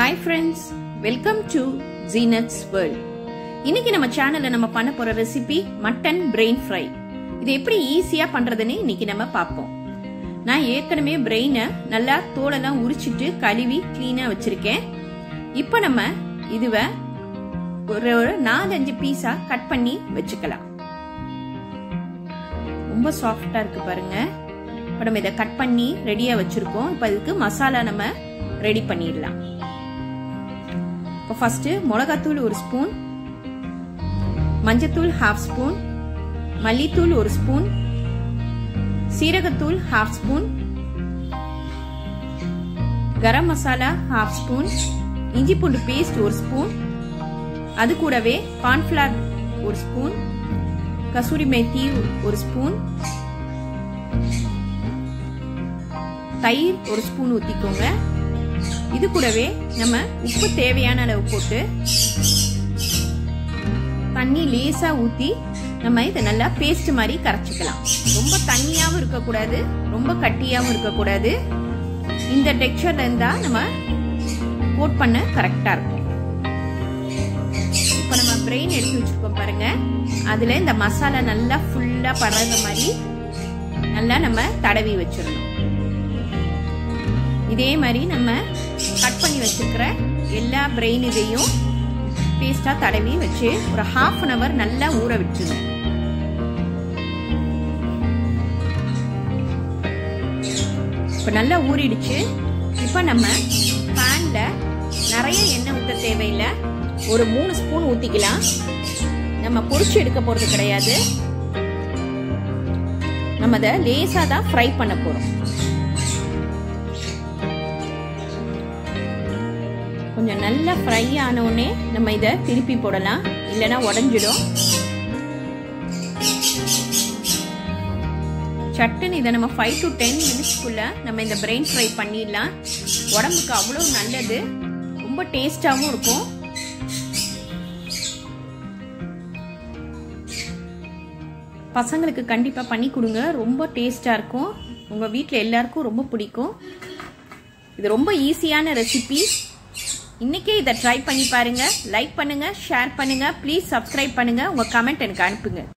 Hi friends, welcome to Zeenath's World. இன்னைக்கு நம்ம சேனல்ல நம்ம பண்ண போற ரெசிபி மட்டன் பிரெயின் ஃப்ரை. இது எப்படி ஈஸியா பண்றதுன்னு இன்னைக்கு நம்ம பாப்போம். நான் ஏற்கனவே பிரெயினை நல்லா தோலெல்லாம் உரிச்சிட்டு கழுவி க்ளீனா வச்சிருக்கேன். இப்போ நம்ம இதுவ ஒரு 4-5 பீஸா கட் பண்ணி வெச்சுக்கலாம். ரொம்ப சாஃப்ட்டா இருக்கு பாருங்க. இப்போ நம்ம இத கட் பண்ணி ரெடியா வச்சிருக்கோம். இப்போ இதுக்கு மசாலா நம்ம ரெடி பண்ணிடலாம். First, மிளகாத்தூள் 1 ஸ்பூன், மஞ்சத்தூள் 1/2 ஸ்பூன், மல்லித்தூள் 1 ஸ்பூன், சீரகத்தூள் 1/2 ஸ்பூன், கரம் மசாலா 1/2 ஸ்பூன், இஞ்சி பூண்டு பேஸ்ட் 1 ஸ்பூன், அது கூடவே corn flour 1 spoon, kasuri methi 1 spoon, தயிர் 1 ஸ்பூன் ஊத்திக்கோங்க. இது கூடவே நம்ம உப்பு தேவையான அளவு போட்டு தண்ணி லேசா ஊத்தி நம்ம இத நல்லா பேஸ்ட் மாதிரி கரைச்சுக்கலாம். ரொம்ப தண்ணியாவும் இருக்க கூடாது, ரொம்ப கட்டியாவும் இருக்க கூடாது. இந்த டெக்ஸ்சர்ல இருந்தா நம்ம கோட் பண்ண கரெக்டா இருக்கும். இப்ப நம்ம பிரெயின் எடுத்து வச்சிருக்கோம் பாருங்க. அதுல இந்த மசாலா நல்லா ஃபுல்லா பரவுற மாதிரி நல்லா நம்ம தடவி வச்சிடணும். இதே மாதிரி நம்ம கட் பண்ணி வச்சிருக்கிற எல்லா பிரெயின் இதையும் பேஸ்டா தடவி வச்சு ஒரு 1/2 hour நல்லா ஊற விட்டுருங்க. இப்போ நல்லா ஊறிடுச்சு. இப்போ நம்ம பேன்ல நிறைய எண்ணெய் ஊற்ற தேவையில்லை, ஒரு 3 ஸ்பூன் ஊத்திக்கலாம். நம்ம பொரிச்சு எடுக்க போறது கிடையாது, நம்ம அதை லேசா தான் ஃப்ரை பண்ண போறோம். கொஞ்சம் நல்லா ஃப்ரை ஆன உடனே நம்ம இதை திருப்பி போடலாம், இல்லைன்னா உடஞ்சிடும். சட்டுன்னு இதை நம்ம 5 to 10 மினிட்ஸ்க்குள்ள நம்ம இந்த பிரெயின் ஃப்ரை பண்ணிடலாம். உடம்புக்கு அவ்வளோ நல்லது, ரொம்ப டேஸ்டாகவும் இருக்கும். பசங்களுக்கு கண்டிப்பாக பண்ணி கொடுங்க, ரொம்ப டேஸ்டாக இருக்கும். உங்கள் வீட்டில் எல்லாருக்கும் ரொம்ப பிடிக்கும். இது ரொம்ப ஈஸியான ரெசிபி. இன்னைக்கே இதை ட்ரை பண்ணி பாருங்க. லைக் பண்ணுங்க, ஷேர் பண்ணுங்க, ப்ளீஸ் சப்ஸ்கிரைப் பண்ணுங்க. உங்க கமெண்ட் எனக்கு அனுப்புங்க.